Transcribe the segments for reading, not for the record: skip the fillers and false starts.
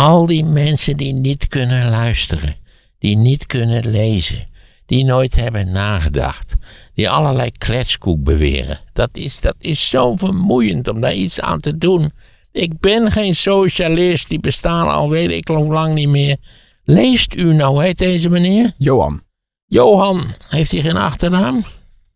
Al die mensen die niet kunnen luisteren, die niet kunnen lezen, die nooit hebben nagedacht, die allerlei kletskoek beweren. Dat is zo vermoeiend om daar iets aan te doen. Ik ben geen socialist, die bestaan al weet ik hoe lang niet meer. Leest u nou, heet deze meneer? Johan. Johan, heeft hij geen achternaam?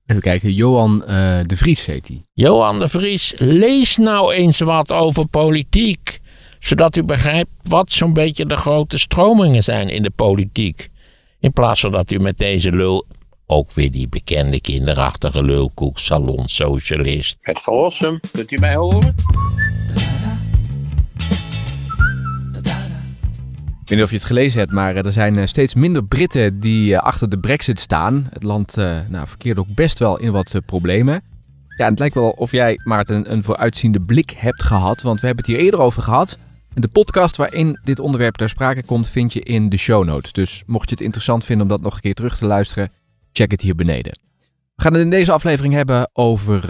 Even kijken, Johan de Vries heet hij. Johan de Vries, lees nou eens wat over politiek, zodat u begrijpt wat zo'n beetje de grote stromingen zijn in de politiek. In plaats van dat u met deze lul, ook weer die bekende kinderachtige lulkoek, salonsocialist. Het Van Rossem, kunt u mij horen? Ik weet niet of je het gelezen hebt, maar er zijn steeds minder Britten die achter de Brexit staan. Het land verkeert ook best wel in wat problemen. Ja, het lijkt wel of jij, Maarten, een vooruitziende blik hebt gehad, want we hebben het hier eerder over gehad. En de podcast waarin dit onderwerp ter sprake komt, vind je in de show notes. Dus mocht je het interessant vinden om dat nog een keer terug te luisteren, check het hier beneden. We gaan het in deze aflevering hebben over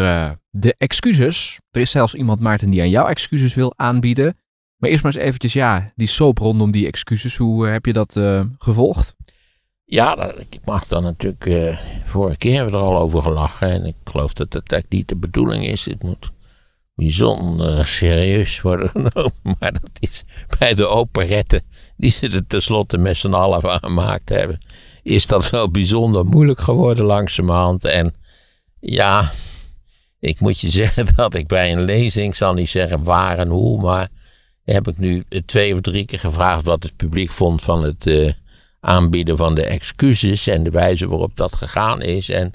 de excuses. Er is zelfs iemand, Maarten, die aan jou excuses wil aanbieden. Maar eerst maar eens eventjes, ja, die soap rondom die excuses. Hoe heb je dat gevolgd? Ja, ik mag dan natuurlijk... vorige keer hebben we er al over gelachen. En ik geloof dat dat eigenlijk niet de bedoeling is. Dit moet bijzonder serieus worden genomen. Maar dat is bij de operetten die ze er tenslotte met z'n allen van gemaakt hebben, is dat wel bijzonder moeilijk geworden langzamerhand. En ja, ik moet je zeggen dat ik bij een lezing, zal niet zeggen waar en hoe, maar heb ik nu 2 of 3 keer gevraagd wat het publiek vond van het aanbieden van de excuses en de wijze waarop dat gegaan is. En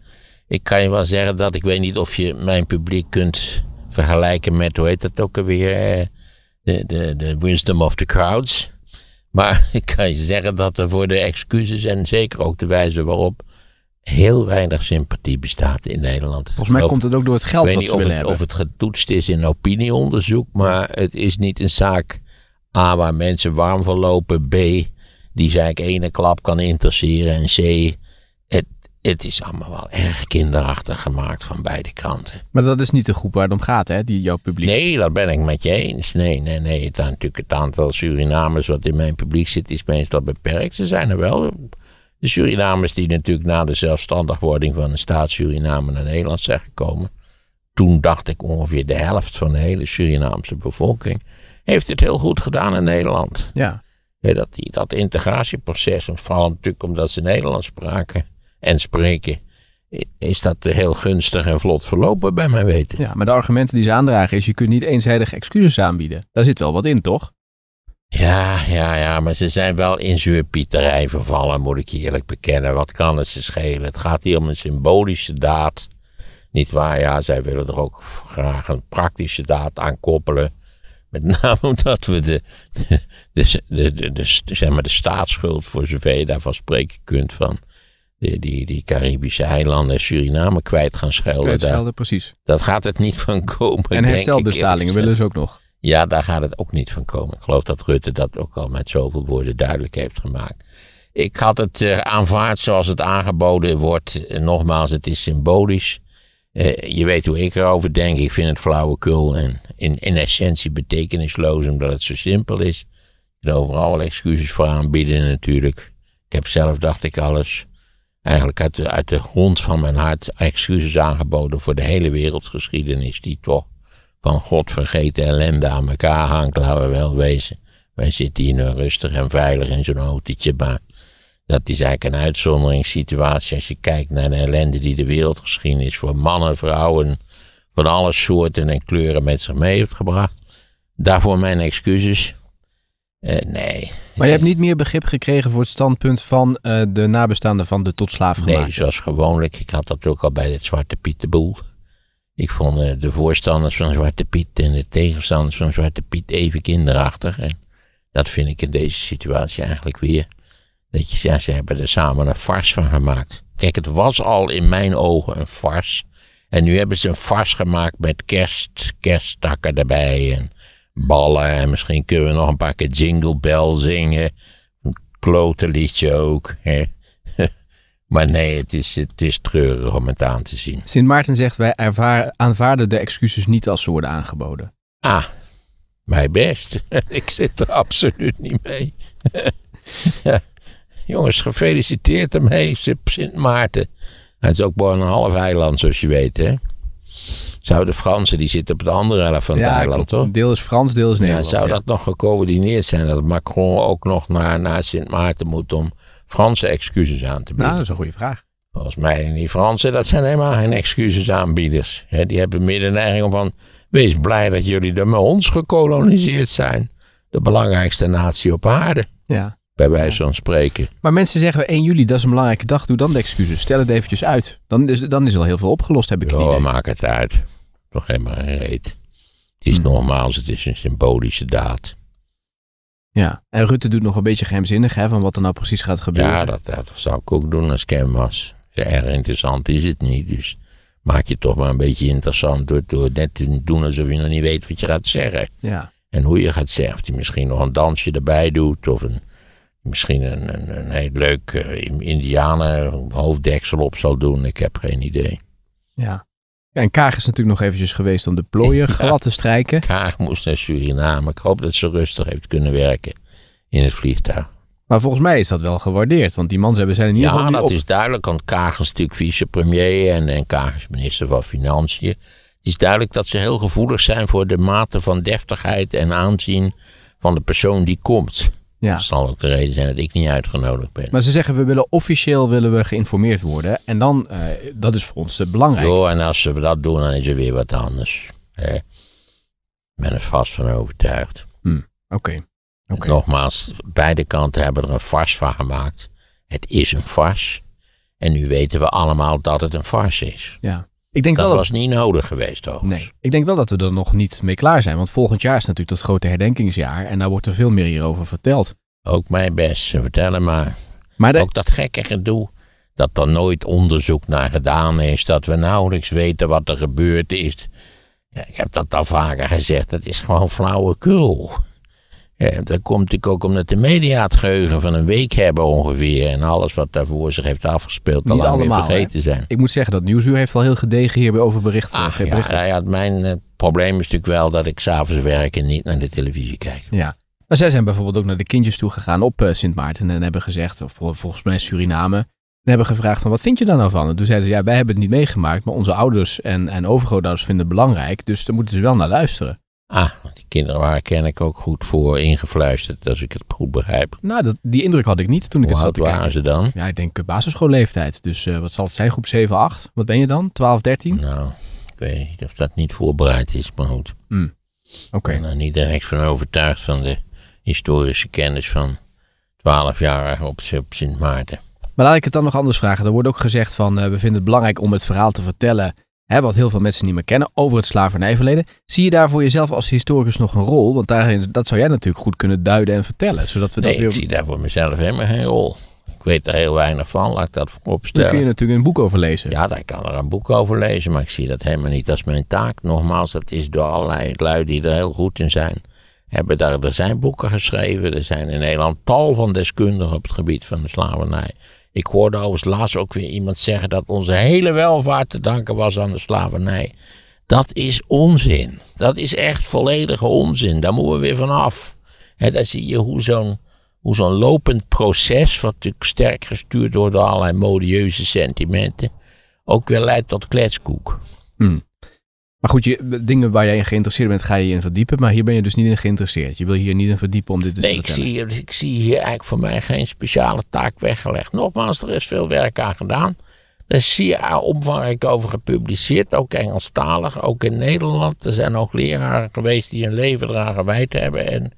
ik kan je wel zeggen dat ik weet niet of je mijn publiek kunt vergelijken met, hoe heet dat ook alweer, de wisdom of the crowds. Maar ik kan je zeggen dat er voor de excuses en zeker ook de wijze waarop heel weinig sympathie bestaat in Nederland. Volgens mij komt het ook door het geld wat ze willen hebben. Of het getoetst is in opinieonderzoek, maar het is niet een zaak A, waar mensen warm van lopen, B, die ze eigenlijk ene klap kan interesseren, en C, het is allemaal wel erg kinderachtig gemaakt van beide kanten. Maar dat is niet de groep waar het om gaat, hè, die jouw publiek? Nee, dat ben ik met je eens. Nee. Het aantal Surinamers wat in mijn publiek zit is meestal beperkt. Ze zijn er wel. De Surinamers die natuurlijk na de zelfstandigwording van de staat Suriname naar Nederland zijn gekomen. Toen dacht ik ongeveer de helft van de hele Surinaamse bevolking heeft het heel goed gedaan in Nederland. Ja. Dat integratieproces, vooral natuurlijk omdat ze Nederlands spraken en spreken, is dat heel gunstig en vlot verlopen bij mijn weten. Ja, maar de argumenten die ze aandragen is, je kunt niet eenzijdig excuses aanbieden. Daar zit wel wat in, toch? Ja, maar ze zijn wel in zeurpieterij vervallen, moet ik je eerlijk bekennen. Wat kan het ze schelen? Het gaat hier om een symbolische daad, niet waar? Ja, zij willen er ook graag een praktische daad aan koppelen. Met name omdat we de staatsschuld, voor zover je daarvan spreken kunt, van die Caribische eilanden en Suriname kwijt gaan schelden. Kwijtschelden, precies. Dat gaat het niet van komen. En herstelbestalingen willen ze ook nog. Ja, daar gaat het ook niet van komen. Ik geloof dat Rutte dat ook al met zoveel woorden duidelijk heeft gemaakt. Ik had het aanvaard zoals het aangeboden wordt. Nogmaals, het is symbolisch. Je weet hoe ik erover denk. Ik vind het flauwekul en in essentie betekenisloos, omdat het zo simpel is. Je kunt overal wel excuses voor aanbieden natuurlijk. Ik heb zelf, dacht ik, alles eigenlijk uit de grond van mijn hart excuses aangeboden voor de hele wereldgeschiedenis die toch van God vergeten ellende aan elkaar hangt, laten we wel wezen. Wij zitten hier nu rustig en veilig in zo'n autootje, maar dat is eigenlijk een uitzonderingssituatie als je kijkt naar de ellende die de wereldgeschiedenis voor mannen, vrouwen, van alle soorten en kleuren met zich mee heeft gebracht. Daarvoor mijn excuses. Nee. Maar je hebt niet meer begrip gekregen voor het standpunt van de nabestaanden van de tot slaaf gemaakt? Nee, zoals gewoonlijk. Ik had dat ook al bij het Zwarte Piet de boel. Ik vond de voorstanders van Zwarte Piet en de tegenstanders van Zwarte Piet even kinderachtig. En dat vind ik in deze situatie eigenlijk weer. Dat je zegt, ze hebben er samen een farce van gemaakt. Kijk, het was al in mijn ogen een farce. En nu hebben ze een farce gemaakt met kersttakken erbij en ballen. En misschien kunnen we nog een paar keer Jingle Bell zingen. Een klote liedje ook, hè. Maar nee, het is treurig om het aan te zien. Sint Maarten zegt, wij aanvaarden de excuses niet als ze worden aangeboden. Ah, Mijn best. Ik zit er absoluut niet mee. Ja. Jongens, gefeliciteerd ermee, Sint Maarten. Het is ook maar een half eiland, zoals je weet, hè. Zouden de Fransen, die zitten op de andere helft van het eiland, toch? Deel is Frans, deel is Nederlands. Ja, zou dat nog gecoördineerd zijn, dat Macron ook nog naar Sint Maarten moet om Franse excuses aan te bieden? Nou, dat is een goede vraag. Volgens mij, die Fransen, dat zijn helemaal geen excusesaanbieders. He, die hebben meer de neiging om van, wees blij dat jullie er met ons gekoloniseerd zijn. De belangrijkste natie op aarde. Ja. Bij wijze van spreken. Maar mensen zeggen 1 juli, dat is een belangrijke dag. Doe dan de excuses. Stel het eventjes uit. Dan is al heel veel opgelost, heb ik het idee. Maak het uit. Nog helemaal geen reet. Het is normaal. Het is een symbolische daad. Ja. En Rutte doet nog een beetje geheimzinnig, hè, van wat er nou precies gaat gebeuren. Ja, dat zou ik ook doen als ik hem was. Erg interessant is het niet. Dus maak je toch maar een beetje interessant door net te doen alsof je nog niet weet wat je gaat zeggen. Ja. En hoe je gaat zeggen. Of hij misschien nog een dansje erbij doet of misschien een heel leuk indianen hoofddeksel op zal doen. Ik heb geen idee. Ja. En Kaag is natuurlijk nog eventjes geweest om de plooien glad te strijken. Kaag moest naar Suriname. Ik hoop dat ze rustig heeft kunnen werken in het vliegtuig. Maar volgens mij is dat wel gewaardeerd. Want die man zijn er niet op. Ja, dat is duidelijk. Want Kaag is natuurlijk vicepremier en Kaag is minister van Financiën. Het is duidelijk dat ze heel gevoelig zijn voor de mate van deftigheid en aanzien van de persoon die komt. Ja. Dat zal ook de reden zijn dat ik niet uitgenodigd ben. Maar ze zeggen, we willen officieel geïnformeerd worden. En dan, dat is voor ons belangrijk. Ja, en als we dat doen, dan is er weer wat anders. Ik ben er vast van overtuigd. Oké. Nogmaals, beide kanten hebben er een farce van gemaakt. Het is een farce. En nu weten we allemaal dat het een farce is. Ja. Ik denk dat was niet nodig geweest, overigens. Nee, ik denk wel dat we er nog niet mee klaar zijn. Want volgend jaar is natuurlijk dat grote herdenkingsjaar. En daar wordt er veel meer hierover verteld. Ook mijn best, ze vertellen maar. Ook dat gekke gedoe. Dat er nooit onderzoek naar gedaan is. Dat we nauwelijks weten wat er gebeurd is. Ja, ik heb dat al vaker gezegd. Dat is gewoon flauwekul. Ja, dat komt natuurlijk ook omdat de media het geheugen van een week hebben ongeveer. En alles wat daarvoor zich heeft afgespeeld al lang weer vergeten zijn. Ik moet zeggen dat Nieuwsuur heeft wel heel gedegen hierover bericht. Mijn probleem is natuurlijk wel dat ik 's avonds werk en niet naar de televisie kijk. Ja. Maar zij zijn bijvoorbeeld ook naar de kindjes toe gegaan op Sint Maarten en hebben gezegd, of volgens mij Suriname, en hebben gevraagd van wat vind je daar nou van? En toen zeiden ze, ja, wij hebben het niet meegemaakt, maar onze ouders en overgrootouders vinden het belangrijk, dus daar moeten ze wel naar luisteren. Ah, die kinderen waren kennelijk ook goed voor ingefluisterd, als ik het goed begrijp. Nou, die indruk had ik niet toen ik het zat te kijken. Hoe oud waren ze dan? Ja, ik denk basisschoolleeftijd. Dus wat zal het zijn? Groep 7, 8? Wat ben je dan? 12, 13? Nou, ik weet niet of dat niet voorbereid is, maar goed. Oké. Ik ben er niet direct van overtuigd van de historische kennis van 12-jarigen op Sint Maarten. Maar laat ik het dan nog anders vragen. Er wordt ook gezegd van, we vinden het belangrijk om het verhaal te vertellen. Hè, wat heel veel mensen niet meer kennen, over het slavernijverleden. Zie je daar voor jezelf als historicus nog een rol? Want dat zou jij natuurlijk goed kunnen duiden en vertellen. Zodat we ik zie daar voor mezelf helemaal geen rol. Ik weet er heel weinig van, laat ik dat opstellen. Daar kun je natuurlijk een boek over lezen. Ja, daar kan er een boek over lezen, maar ik zie dat helemaal niet als mijn taak. Nogmaals, dat is door allerlei lui die er heel goed in zijn. Er zijn boeken geschreven, er zijn in Nederland tal van deskundigen op het gebied van de slavernij. Ik hoorde overigens laatst ook weer iemand zeggen dat onze hele welvaart te danken was aan de slavernij. Dat is onzin. Dat is echt volledige onzin. Daar moeten we weer vanaf. Daar zie je hoe zo'n lopend proces, wat natuurlijk sterk gestuurd wordt door allerlei modieuze sentimenten, ook weer leidt tot kletskoek. Maar goed, dingen waar jij in geïnteresseerd bent, ga je in verdiepen. Maar hier ben je dus niet in geïnteresseerd. Je wil hier niet in verdiepen om dit te vertellen. Nee, ik zie hier eigenlijk voor mij geen speciale taak weggelegd. Nogmaals, er is veel werk aan gedaan. Er is zeer omvangrijk over gepubliceerd. Ook Engelstalig, ook in Nederland. Er zijn ook leraren geweest die hun leven eraan gewijd hebben. En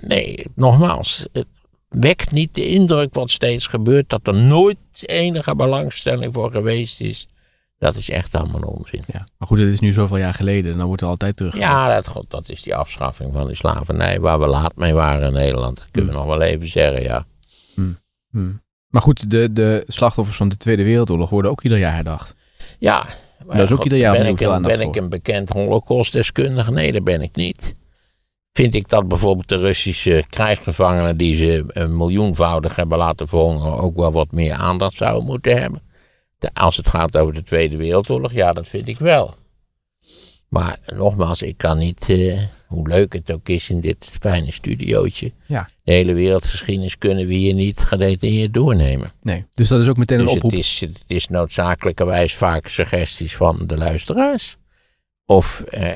nee, nogmaals, het wekt niet de indruk wat steeds gebeurt, dat er nooit enige belangstelling voor geweest is. Dat is echt allemaal onzin. Ja, maar goed, het is nu zoveel jaar geleden en dan wordt er altijd terug. Ja, dat is die afschaffing van de slavernij waar we laat mee waren in Nederland. Dat kunnen we nog wel even zeggen, ja. Maar goed, de slachtoffers van de Tweede Wereldoorlog worden ook ieder jaar herdacht. Ja. Dat is ook ieder jaar ben ik een bekend holocaustdeskundige? Nee, dat ben ik niet. Vind ik dat bijvoorbeeld de Russische krijgsgevangenen die ze een miljoenvoudig hebben laten verhongeren ook wel wat meer aandacht zouden moeten hebben? Als het gaat over de Tweede Wereldoorlog, ja, dat vind ik wel. Maar nogmaals, ik kan niet, hoe leuk het ook is in dit fijne studiootje. Ja. De hele wereldgeschiedenis kunnen we hier niet gedetailleerd doornemen. Nee, dus dat is ook meteen een oproep. Het is noodzakelijkerwijs vaak suggesties van de luisteraars.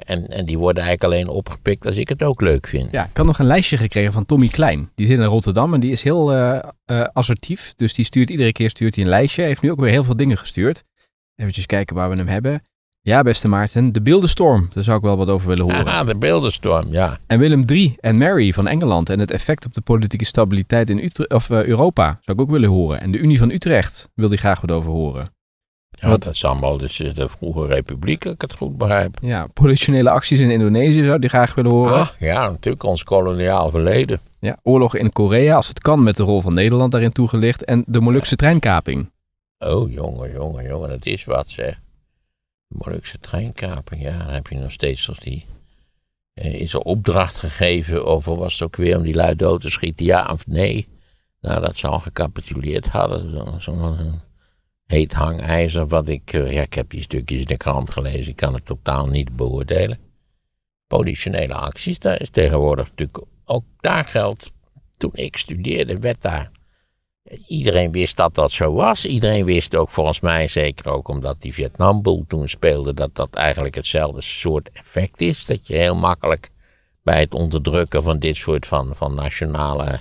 En die worden eigenlijk alleen opgepikt als ik het ook leuk vind. Ja, ik had nog een lijstje gekregen van Tommy Klein. Die zit in Rotterdam en die is heel assertief. Dus die stuurt iedere keer een lijstje. Hij heeft nu ook weer heel veel dingen gestuurd. Even kijken waar we hem hebben. Ja, beste Maarten, de Beeldenstorm. Daar zou ik wel wat over willen horen. Ah, de Beeldenstorm, ja. En Willem III en Mary van Engeland en het effect op de politieke stabiliteit in Europa zou ik ook willen horen. En de Unie van Utrecht wil die graag wat over horen. Ja, dat is allemaal dus de vroege republiek, als ik het goed begrijp. Ja, politionele acties in Indonesië zou die graag willen horen. Ah, ja, natuurlijk ons koloniaal verleden. Ja, oorlog in Korea, als het kan, met de rol van Nederland daarin toegelicht. En de Molukse treinkaping. Oh, jongen, dat is wat, zeg. Molukse treinkaping, ja, dan heb je nog steeds toch die... is er opdracht gegeven over, was het ook weer om die lui dood te schieten, ja of nee? Nou, dat ze al gecapituleerd hadden, zo'n heet hangijzer, wat ik... Ja, ik heb die stukjes in de krant gelezen, ik kan het totaal niet beoordelen. Politionele acties, daar is tegenwoordig natuurlijk... Ook daar geldt, toen ik studeerde, werd daar... Iedereen wist dat dat zo was. Iedereen wist ook, volgens mij, zeker ook omdat die Vietnamboel toen speelde, dat dat eigenlijk hetzelfde soort effect is. Dat je heel makkelijk bij het onderdrukken van dit soort van nationale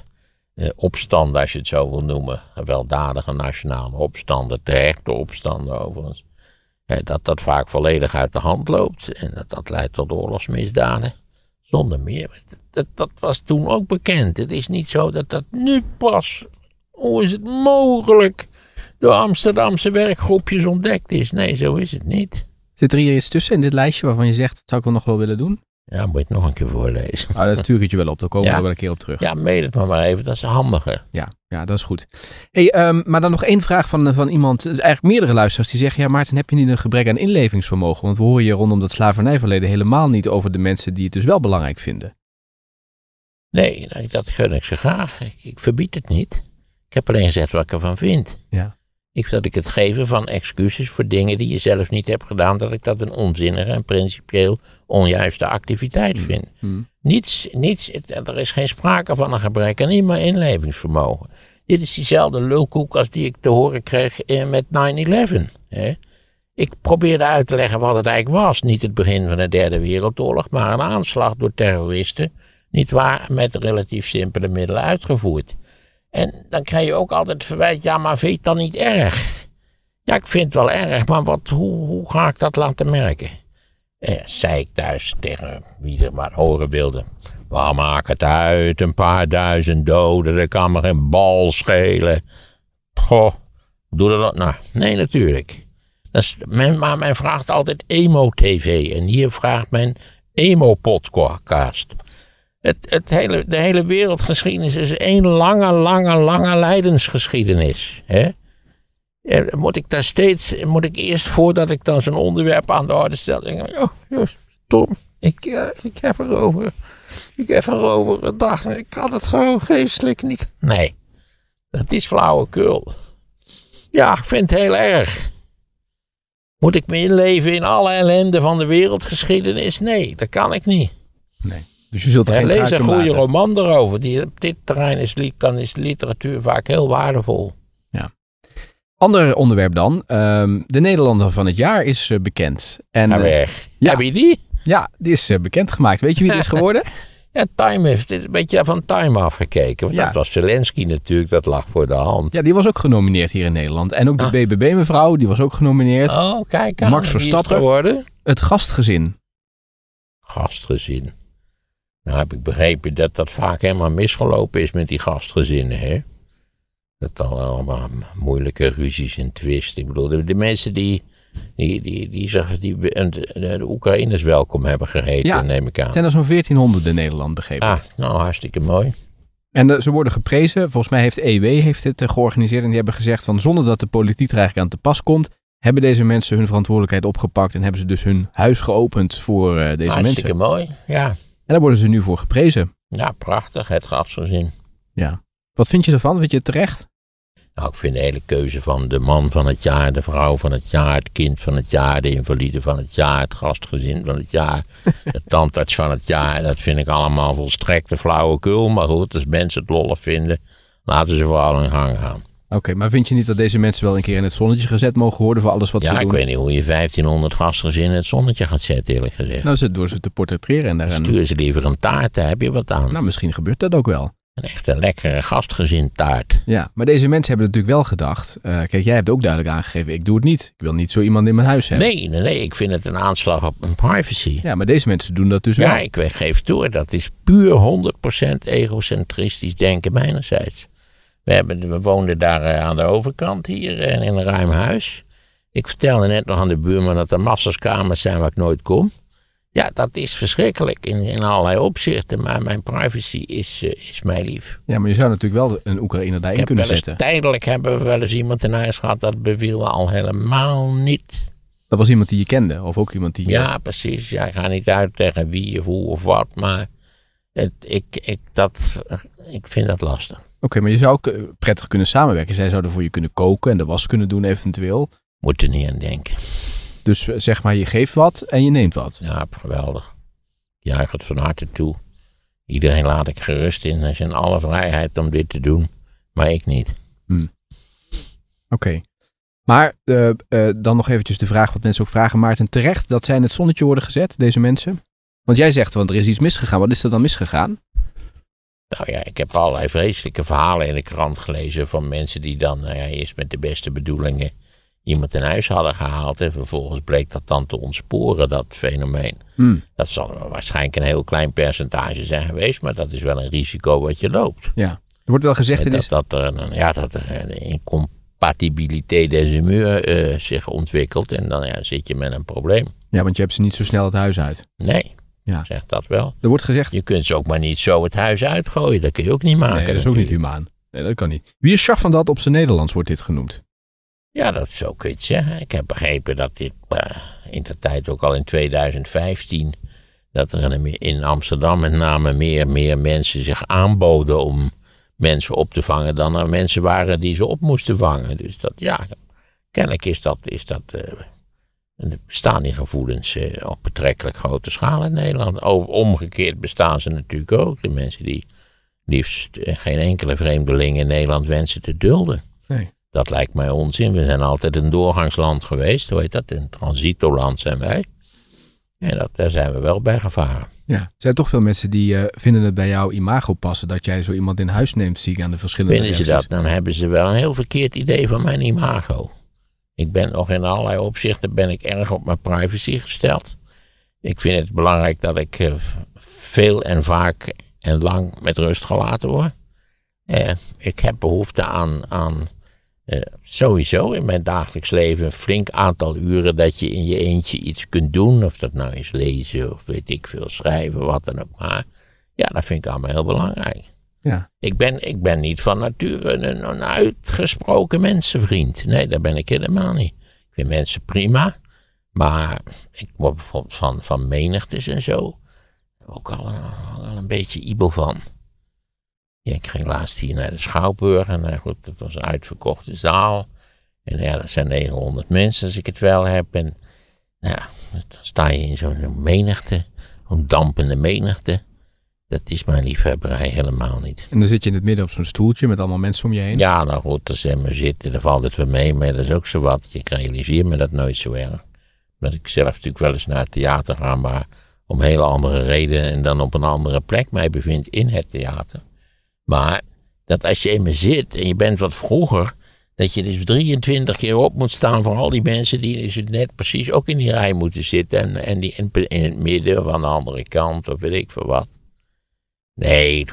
opstanden, als je het zo wil noemen, weldadige nationale opstanden, terechte opstanden overigens, dat vaak volledig uit de hand loopt en dat leidt tot oorlogsmisdaden. Zonder meer. Dat was toen ook bekend. Het is niet zo dat nu pas... Hoe is het mogelijk door Amsterdamse werkgroepjes ontdekt is? Nee, zo is het niet. Zit er hier iets tussen in dit lijstje waarvan je zegt, dat zou ik wel nog wel willen doen? Ja, moet je het nog een keer voorlezen. Ah, dat stuur ik het je wel op, daar komen we wel een keer op terug. Ja, mail het maar even, dat is handiger. Ja, dat is goed. Hey, maar dan nog één vraag van iemand, eigenlijk meerdere luisteraars, die zeggen, ja Maarten, heb je niet een gebrek aan inlevingsvermogen? Want we horen je rondom dat slavernijverleden helemaal niet over de mensen die het dus wel belangrijk vinden. Nee, dat gun ik ze graag. Ik verbied het niet. Ik heb alleen gezegd wat ik ervan vind. Ja. Dat ik het geven van excuses voor dingen die je zelf niet hebt gedaan, dat ik dat een onzinnige en principieel onjuiste activiteit vind. Mm. Niets, er is geen sprake van een gebrek aan inlevingsvermogen. Dit is diezelfde lulkoek als die ik te horen kreeg met 9-11. Ik probeerde uit te leggen wat het eigenlijk was. Niet het begin van de Derde Wereldoorlog, maar een aanslag door terroristen, nietwaar, met relatief simpele middelen uitgevoerd. En dan krijg je ook altijd het verwijt, ja, maar vind je het dan niet erg? Ja, ik vind het wel erg, maar hoe ga ik dat laten merken? Zei ik thuis tegen wie er maar horen wilde. Waar maakt het uit, een paar duizend doden, dat kan me geen bal schelen. Goh, doe dat nou? Nee, natuurlijk. Maar men vraagt altijd emo-tv en hier vraagt men emo-podcast. De hele wereldgeschiedenis is één lange lijdensgeschiedenis. Hè? Moet ik eerst, voordat ik dan zo'n onderwerp aan de orde stel, denken, Tom, ik heb erover. Ik heb erover gedacht. Ik kan het gewoon geestelijk niet. Nee, dat is flauwekul. Ja, ik vind het heel erg. Moet ik me inleven in alle ellende van de wereldgeschiedenis? Nee, dat kan ik niet. Nee. Dus je zult er lees een goede roman erover. Op dit terrein is literatuur vaak heel waardevol. Ja. Ander onderwerp dan. De Nederlander van het jaar is bekend. Heb je die? Ja, die is bekendgemaakt. Weet je wie het is geworden? Ja, Time heeft een beetje van Time afgekeken. Want dat was Zelensky natuurlijk, dat lag voor de hand. Ja, die was ook genomineerd hier in Nederland. En ook de BBB-mevrouw, die was ook genomineerd. Oh, kijk aan. Max Verstappen geworden. Het gastgezin. Gastgezin. Nou heb ik begrepen dat vaak helemaal misgelopen is met die gastgezinnen. Hè? Dat dan allemaal moeilijke ruzies en twist. Ik bedoel, de mensen die de Oekraïners welkom hebben geheten, neem ik aan. Het zijn er zo'n 1400 in Nederland, begrepen. Ah, nou hartstikke mooi. En ze worden geprezen. Volgens mij heeft EW dit georganiseerd. En die hebben gezegd van zonder dat de politiek er eigenlijk aan te pas komt, hebben deze mensen hun verantwoordelijkheid opgepakt en hebben ze dus hun huis geopend voor deze mensen. Hartstikke mooi, ja. En daar worden ze nu voor geprezen. Ja, prachtig, het gastgezin. Ja. Wat vind je ervan? Vind je het terecht? Nou, ik vind de hele keuze van de man van het jaar, de vrouw van het jaar, het kind van het jaar, de invalide van het jaar, het gastgezin van het jaar, de tandarts van het jaar, dat vind ik allemaal volstrekte flauwekul. Maar goed, als mensen het lollig vinden, laten ze vooral hun gang gaan. Oké, maar vind je niet dat deze mensen wel een keer in het zonnetje gezet mogen worden voor alles wat ze doen? Ja, ik weet niet hoe je 1500 gastgezinnen in het zonnetje gaat zetten, eerlijk gezegd. Nou, door ze te portretteren en daarin. Stuur ze liever een taart, daar heb je wat aan. Nou, misschien gebeurt dat ook wel. Een echte lekkere gastgezin taart. Ja, maar deze mensen hebben natuurlijk wel gedacht. Kijk, jij hebt ook duidelijk aangegeven, ik doe het niet. Ik wil niet zo iemand in mijn huis hebben. Nee, ik vind het een aanslag op mijn privacy. Ja, maar deze mensen doen dat dus wel. Ja, ik geef toe, dat is puur 100% egocentristisch denken mijnerzijds. We woonden daar aan de overkant hier in een ruim huis. Ik vertelde net nog aan de buurman dat er masterskamers zijn waar ik nooit kom. Ja, dat is verschrikkelijk in allerlei opzichten, maar mijn privacy is mij lief. Ja, maar je zou natuurlijk wel een Oekraïner daarin kunnen zetten. Tijdelijk hebben we wel eens iemand in huis gehad, dat beviel me al helemaal niet. Dat was iemand die je kende of ook iemand die je... Ja, precies. Ja, ik ga niet uit tegen wie of hoe of wat, maar ik vind dat lastig. Oké, maar je zou ook prettig kunnen samenwerken. Zij zouden voor je kunnen koken en de was kunnen doen eventueel. Moet er niet aan denken. Dus zeg maar, je geeft wat en je neemt wat. Ja, geweldig. Ik juich het van harte toe. Iedereen laat ik gerust in. Er is in alle vrijheid om dit te doen. Maar ik niet. Oké. Maar dan nog eventjes de vraag wat mensen ook vragen. Maarten, terecht dat zij in het zonnetje worden gezet, deze mensen? Want jij zegt, want er is iets misgegaan. Wat is er dan misgegaan? Nou ja, ik heb allerlei vreselijke verhalen in de krant gelezen van mensen die dan eerst met de beste bedoelingen iemand in huis hadden gehaald. En vervolgens bleek dat dan te ontsporen, dat fenomeen. Dat zal waarschijnlijk een heel klein percentage zijn geweest, maar dat is wel een risico wat je loopt. Ja, er wordt wel gezegd dat er een incompatibiliteit des humeurs zich ontwikkelt en dan zit je met een probleem. Ja, want je hebt ze niet zo snel het huis uit. Nee. Ja. Zegt dat wel. Er wordt gezegd... Je kunt ze ook maar niet zo het huis uitgooien. Dat kun je ook niet maken. Nee, dat is natuurlijk ook niet humaan. Nee, dat kan niet. Wie is van dat op zijn Nederlands wordt dit genoemd? Ja, dat is ook iets, hè. Ik heb begrepen dat dit in de tijd ook al in 2015... dat er in Amsterdam met name meer mensen zich aanboden om mensen op te vangen dan er mensen waren die ze op moesten vangen. Dus dat, ja, kennelijk is dat er bestaan die gevoelens op betrekkelijk grote schaal in Nederland. Omgekeerd bestaan ze natuurlijk ook. De mensen die liefst geen enkele vreemdeling in Nederland wensen te dulden. Nee. Dat lijkt mij onzin. We zijn altijd een doorgangsland geweest. Hoe heet dat? Een transitoland zijn wij. En daar zijn we wel bij gevaren. Ja, er zijn toch veel mensen die vinden het bij jouw imago passen dat jij zo iemand in huis neemt, zie ik aan de verschillende mensen. Vinden ze dat? Dan hebben ze wel een heel verkeerd idee van mijn imago. Ik ben nog in allerlei opzichten erg op mijn privacy gesteld. Ik vind het belangrijk dat ik veel en vaak en lang met rust gelaten word. Ik heb behoefte aan sowieso in mijn dagelijks leven een flink aantal uren dat je in je eentje iets kunt doen. Of dat nou is lezen of weet ik veel, schrijven, wat dan ook maar. Ja, dat vind ik allemaal heel belangrijk. Ja. Ik ben niet van nature een uitgesproken mensenvriend. Nee, dat ben ik helemaal niet. Ik vind mensen prima. Maar ik word bijvoorbeeld van menigtes en zo ook al een beetje ibel van. Ja, ik ging laatst hier naar de Schouwburg. En goed, dat was een uitverkochte zaal. En ja, dat zijn 900 mensen als ik het wel heb. En nou, dan sta je in zo'n menigte. Een dampende menigte. Dat is mijn liefhebberij helemaal niet. En dan zit je in het midden op zo'n stoeltje met allemaal mensen om je heen? Ja, nou goed, als ze maar zitten, dan valt het wel mee. Maar dat is ook zo wat. Ik realiseer me dat nooit zo erg. Omdat ik zelf natuurlijk wel eens naar het theater ga, maar om hele andere redenen en dan op een andere plek mij bevind in het theater. Maar dat als je in me zit en je bent wat vroeger, dat je dus 23 keer op moet staan voor al die mensen die dus net precies ook in die rij moeten zitten. En die in het midden of aan de andere kant of weet ik veel wat. Nee,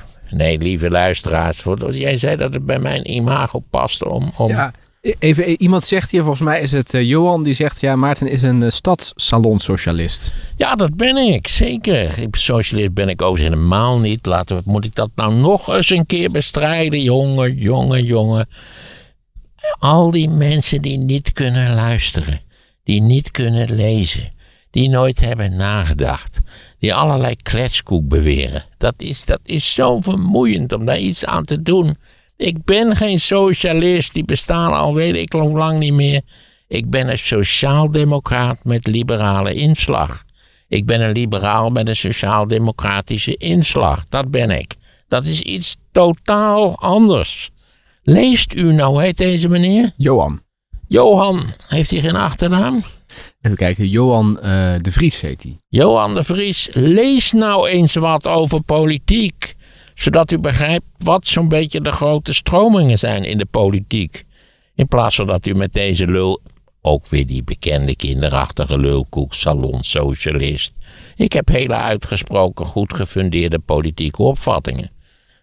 lieve luisteraars. Jij zei dat het bij mijn imago past om... Ja, even iemand zegt hier, volgens mij is het Johan, die zegt... Ja, Maarten is een stadssalonsocialist. Ja, dat ben ik, zeker. Socialist ben ik overigens helemaal niet. Moet ik dat nou nog eens een keer bestrijden? Jongen. Al die mensen die niet kunnen luisteren. Die niet kunnen lezen. Die nooit hebben nagedacht. Die allerlei kletskoek beweren. Dat is zo vermoeiend om daar iets aan te doen. Ik ben geen socialist, die bestaan al weet ik lang niet meer. Ik ben een sociaaldemocraat met liberale inslag. Ik ben een liberaal met een sociaal-democratische inslag. Dat ben ik. Dat is iets totaal anders. Leest u nou, heet deze meneer? Johan. Johan, heeft hij geen achternaam? Even kijken, Johan de Vries heet hij. Johan de Vries, lees nou eens wat over politiek. Zodat u begrijpt wat zo'n beetje de grote stromingen zijn in de politiek. In plaats van dat u met deze lul, ook weer die bekende kinderachtige lulkoek, salonsocialist. Ik heb hele uitgesproken goed gefundeerde politieke opvattingen.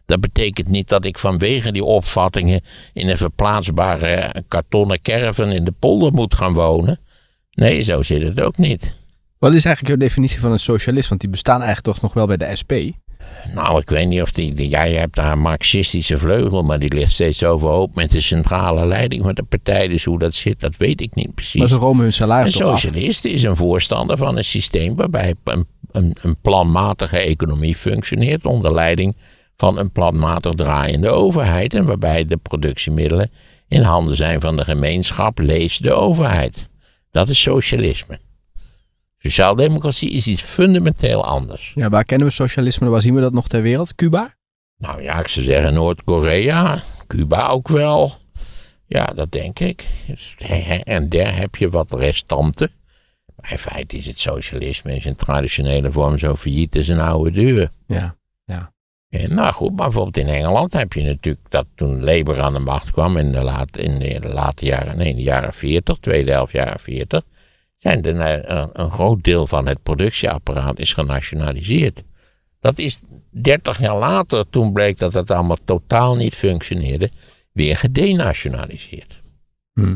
Dat betekent niet dat ik vanwege die opvattingen in een verplaatsbare kartonnen caravan in de polder moet gaan wonen. Nee, zo zit het ook niet. Wat is eigenlijk jouw definitie van een socialist? Want die bestaan eigenlijk toch nog wel bij de SP? Nou, ik weet niet of die... Jij hebt daar een marxistische vleugel, maar die ligt steeds overhoop met de centrale leiding van de partij. Dus hoe dat zit, dat weet ik niet precies. Maar ze romen hun salaris toch af? Een socialist is een voorstander van een systeem waarbij een planmatige economie functioneert onder leiding van een planmatig draaiende overheid en waarbij de productiemiddelen in handen zijn van de gemeenschap, lees de overheid. Dat is socialisme. Sociaaldemocratie is iets fundamenteel anders. Ja, waar kennen we socialisme? Waar zien we dat nog ter wereld? Cuba? Nou ja, ik zou zeggen Noord-Korea, Cuba ook wel. Ja, dat denk ik. En daar heb je wat restanten. Maar in feite is het socialisme in zijn traditionele vorm zo failliet als een oude deur. Ja, ja. En nou goed, maar bijvoorbeeld in Engeland heb je natuurlijk dat toen Labour aan de macht kwam in de jaren 40, tweede helft jaren 40, een groot deel van het productieapparaat is genationaliseerd. Dat is 30 jaar later, toen bleek dat het allemaal totaal niet functioneerde, weer gedenationaliseerd. Er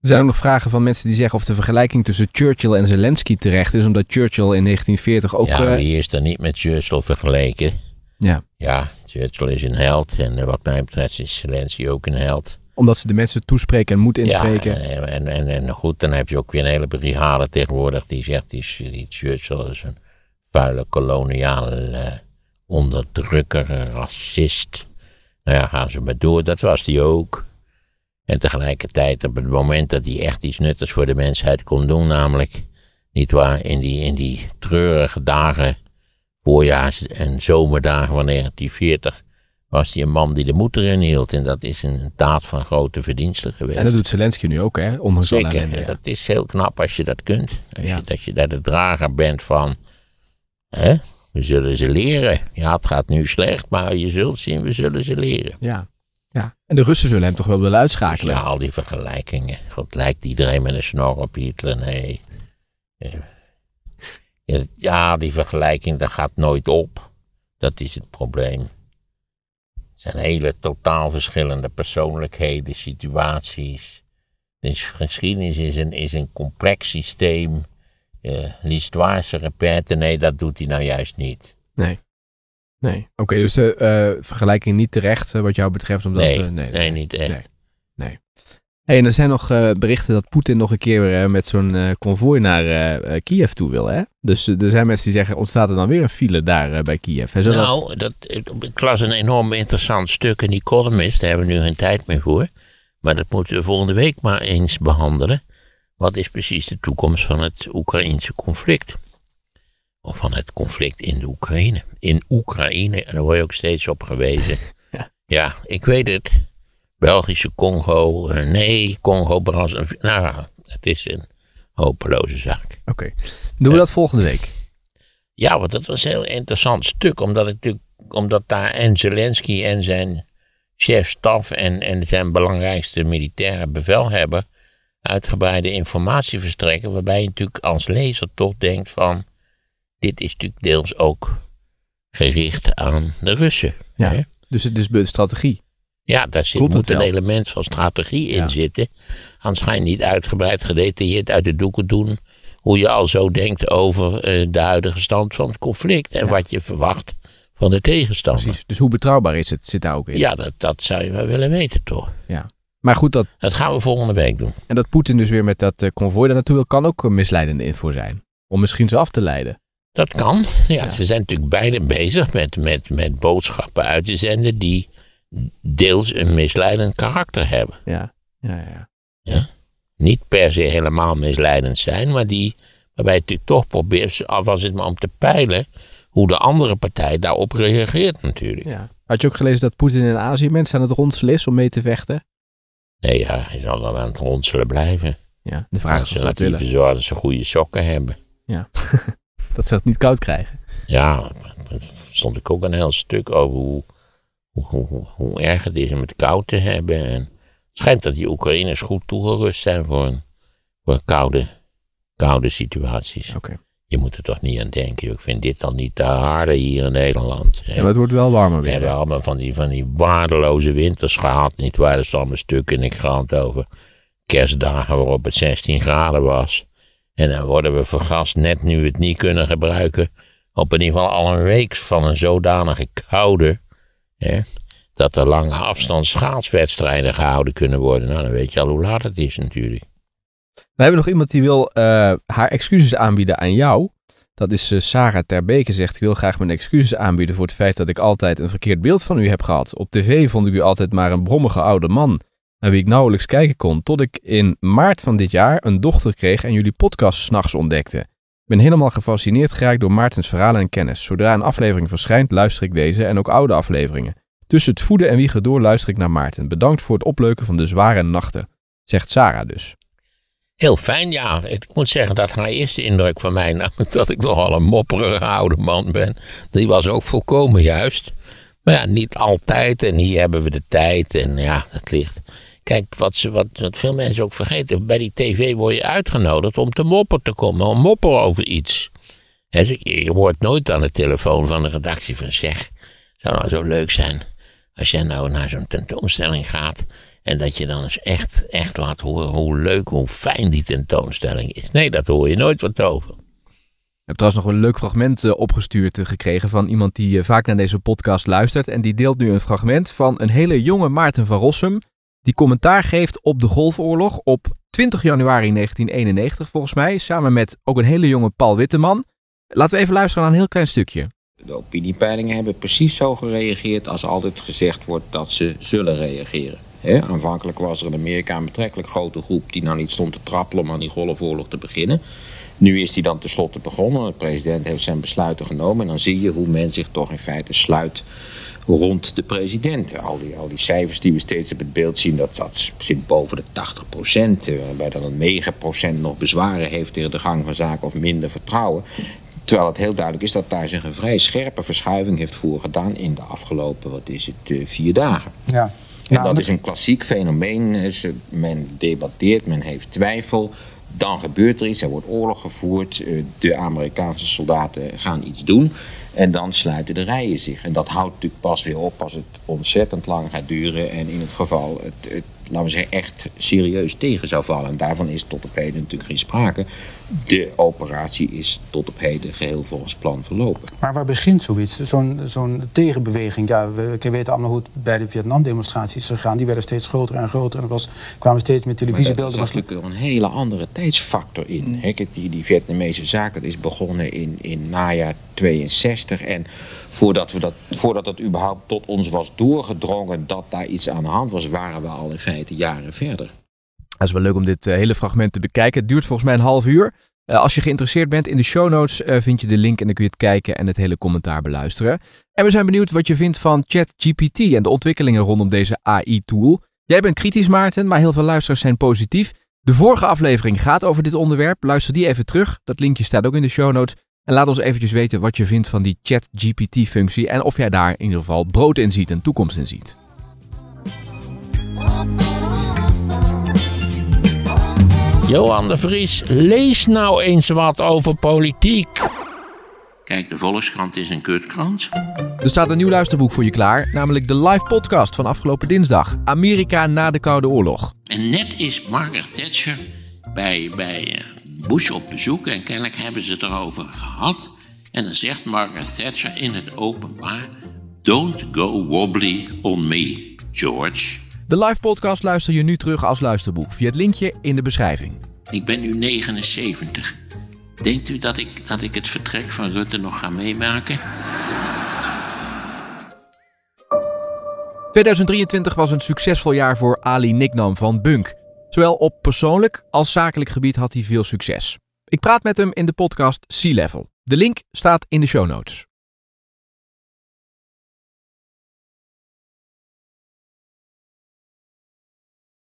zijn ook nog vragen van mensen die zeggen of de vergelijking tussen Churchill en Zelensky terecht is, omdat Churchill in 1940 ook... Ja, wie is er niet met Churchill vergeleken? Ja. Ja, Churchill is een held en wat mij betreft is Zelensky ook een held. Omdat ze de mensen toespreken en moed inspreken. Ja, en goed, dan heb je ook weer een hele brigade tegenwoordig die zegt, die Churchill is een vuile koloniale onderdrukker, racist. Nou ja, gaan ze maar door, dat was die ook. En tegelijkertijd op het moment dat hij echt iets nuttigs voor de mensheid kon doen, namelijk, nietwaar, in die treurige dagen, voorjaars- en zomerdagen van 1940, was hij een man die de moed erin hield. En dat is een daad van grote verdiensten geweest. En dat doet Zelensky nu ook, hè? Onder zeker, ellende, ja. Dat is heel knap als je dat kunt. Dat je daar de drager bent van, hè? We zullen ze leren. Ja, het gaat nu slecht, maar je zult zien, we zullen ze leren. Ja, ja. En de Russen zullen hem toch wel willen uitschakelen? Ja, al die vergelijkingen. God, lijkt iedereen met een snor op Hitler? Nee. Ja, die vergelijking, dat gaat nooit op. Dat is het probleem. Het zijn hele totaal verschillende persoonlijkheden, situaties. De geschiedenis is een complex systeem. L'histoire repete, nee, dat doet hij nou juist niet. Nee. Oké, dus de vergelijking niet terecht wat jou betreft? Omdat, nee, niet echt. Nee. Hey, en er zijn nog berichten dat Poetin nog een keer met zo'n konvooi naar Kiev toe wil, hè? Dus er zijn mensen die zeggen, ontstaat er dan weer een file daar bij Kiev? Nou, ik las een enorm interessant stuk in die Economist, daar hebben we nu geen tijd meer voor. Maar dat moeten we volgende week maar eens behandelen. Wat is precies de toekomst van het Oekraïense conflict? Of van het conflict in de Oekraïne. In Oekraïne, en daar word je ook steeds op gewezen. Ja, ik weet het. Belgische Congo, nee, Congo-Brazzaville. Nou, het is een hopeloze zaak. Oké. Doen we dat volgende week? Ja, want dat was een heel interessant stuk. Omdat daar en Zelensky en zijn chef-staf en zijn belangrijkste militaire bevelhebber uitgebreide informatie verstrekken, waarbij je natuurlijk als lezer toch denkt van, dit is natuurlijk deels ook gericht aan de Russen. Ja, hè? Dus het is de strategie. Ja, daar moet een element van strategie in zitten. Anders ga je niet uitgebreid, gedetailleerd uit de doeken doen hoe je al zo denkt over de huidige stand van het conflict en wat je verwacht van de tegenstander. Precies. Dus hoe betrouwbaar is het? Zit daar ook in? Ja, dat zou je wel willen weten, toch? Ja. Maar goed, dat gaan we volgende week doen. En dat Poetin dus weer met dat konvooi daar naartoe wil, kan ook een misleidende info zijn. Om misschien ze af te leiden. Dat kan. Ja, ze zijn natuurlijk beide bezig met boodschappen uit te zenden die deels een misleidend karakter hebben. Ja. Niet per se helemaal misleidend zijn, maar die, waarbij je natuurlijk toch probeert, al was het maar om te peilen, hoe de andere partij daarop reageert natuurlijk. Ja. Had je ook gelezen dat Poetin in Azië mensen aan het ronselen is om mee te vechten? Nee, ja, hij zal dan aan het ronselen blijven. Ja, de vraag is of ze dat willen. Zorgen dat ze goede sokken hebben. Ja, dat ze het niet koud krijgen. Ja, daar stond ik ook een heel stuk over hoe erg het is om het koud te hebben. En het schijnt dat die Oekraïners goed toegerust zijn voor koude situaties. Okay. Je moet er toch niet aan denken. Ik vind dit dan niet te harde hier in Nederland. Ja, maar het wordt wel warmer weer. We hebben allemaal van die waardeloze winters gehad. Niet waar, er stond een stuk in de krant over kerstdagen waarop het 16 graden was. En dan worden we vergast, net nu we het niet kunnen gebruiken, op in ieder geval al een week van een zodanige koude, hè, dat er lange afstand schaatswedstrijden gehouden kunnen worden. Nou, dan weet je al hoe laat het is natuurlijk. We hebben nog iemand die wil haar excuses aanbieden aan jou. Dat is Sarah Terbeke, zegt: ik wil graag mijn excuses aanbieden voor het feit dat ik altijd een verkeerd beeld van u heb gehad. Op tv vond ik u altijd maar een brommige oude man, naar wie ik nauwelijks kijken kon, tot ik in maart van dit jaar een dochter kreeg en jullie podcast 's nachts ontdekte. Ik ben helemaal gefascineerd geraakt door Maartens verhalen en kennis. Zodra een aflevering verschijnt, luister ik deze en ook oude afleveringen. Tussen het voeden en wiegen door luister ik naar Maarten. Bedankt voor het opleuken van de zware nachten, zegt Sarah dus. Heel fijn, ja. Ik moet zeggen dat haar eerste indruk van mij, namelijk dat ik nogal een mopperige oude man ben, die was ook volkomen juist. Maar ja, niet altijd. En hier hebben we de tijd. En ja, dat ligt. Kijk, wat veel mensen ook vergeten, bij die tv word je uitgenodigd om te mopperen te komen, om mopperen over iets. Je hoort nooit aan de telefoon van de redactie van: zeg, zou nou zo leuk zijn als jij nou naar zo'n tentoonstelling gaat en dat je dan eens echt laat horen hoe leuk, hoe fijn die tentoonstelling is. Nee, dat hoor je nooit wat over. Ik heb trouwens nog een leuk fragment opgestuurd gekregen van iemand die vaak naar deze podcast luistert. En die deelt nu een fragment van een hele jonge Maarten van Rossem, die commentaar geeft op de Golfoorlog op 20 januari 1991 volgens mij, samen met ook een hele jonge Paul Witteman. Laten we even luisteren naar een heel klein stukje. De opiniepeilingen hebben precies zo gereageerd als altijd gezegd wordt dat ze zullen reageren. He? Aanvankelijk was er in Amerika een betrekkelijk grote groep die nou niet stond te trappelen om aan die Golfoorlog te beginnen. Nu is die dan tenslotte begonnen. De president heeft zijn besluiten genomen. En dan zie je hoe men zich toch in feite sluit rond de president. Al die cijfers die we steeds op het beeld zien, dat zit boven de 80%. Waarbij dan een 9% nog bezwaren heeft tegen de gang van zaken of minder vertrouwen. Terwijl het heel duidelijk is dat daar zich een vrij scherpe verschuiving heeft voorgedaan in de afgelopen, 4 dagen. Ja. En dat is een klassiek fenomeen. Men debatteert, men heeft twijfel. Dan gebeurt er iets, er wordt oorlog gevoerd, de Amerikaanse soldaten gaan iets doen en dan sluiten de rijen zich. En dat houdt natuurlijk pas weer op als het ontzettend lang gaat duren en in het geval het laten we zeggen, echt serieus tegen zou vallen. En daarvan is tot op heden natuurlijk geen sprake. De operatie is tot op heden geheel volgens plan verlopen. Maar waar begint zoiets? Zo'n tegenbeweging? Ja, we weten allemaal hoe het bij de Vietnam-demonstraties is gegaan. Die werden steeds groter en groter. En kwamen steeds meer televisiebeelden. Er zat natuurlijk een hele andere tijdsfactor in. Mm. He, die Vietnamese zaak, dat is begonnen in najaar 62. En voordat dat überhaupt tot ons was doorgedrongen dat daar iets aan de hand was, waren we al in feite jaren verder. Het is wel leuk om dit hele fragment te bekijken. Het duurt volgens mij een half uur. Als je geïnteresseerd bent, in de show notes vind je de link en dan kun je het kijken en het hele commentaar beluisteren. En we zijn benieuwd wat je vindt van ChatGPT en de ontwikkelingen rondom deze AI-tool. Jij bent kritisch, Maarten, maar heel veel luisteraars zijn positief. De vorige aflevering gaat over dit onderwerp. Luister die even terug. Dat linkje staat ook in de show notes. En laat ons eventjes weten wat je vindt van die ChatGPT-functie en of jij daar in ieder geval brood in ziet en toekomst in ziet. Johan de Vries, lees nou eens wat over politiek. Kijk, de Volkskrant is een kutkrant. Er staat een nieuw luisterboek voor je klaar, namelijk de live podcast van afgelopen dinsdag. Amerika na de Koude Oorlog. En net is Margaret Thatcher bij Bush op bezoek en kennelijk hebben ze het erover gehad. En dan zegt Margaret Thatcher in het openbaar: "Don't go wobbly on me, George." De live podcast luister je nu terug als luisterboek via het linkje in de beschrijving. Ik ben nu 79. Denkt u dat ik het vertrek van Rutte nog ga meemaken? 2023 was een succesvol jaar voor Ali Niknam van Bunk. Zowel op persoonlijk als zakelijk gebied had hij veel succes. Ik praat met hem in de podcast Sea Level. De link staat in de show notes.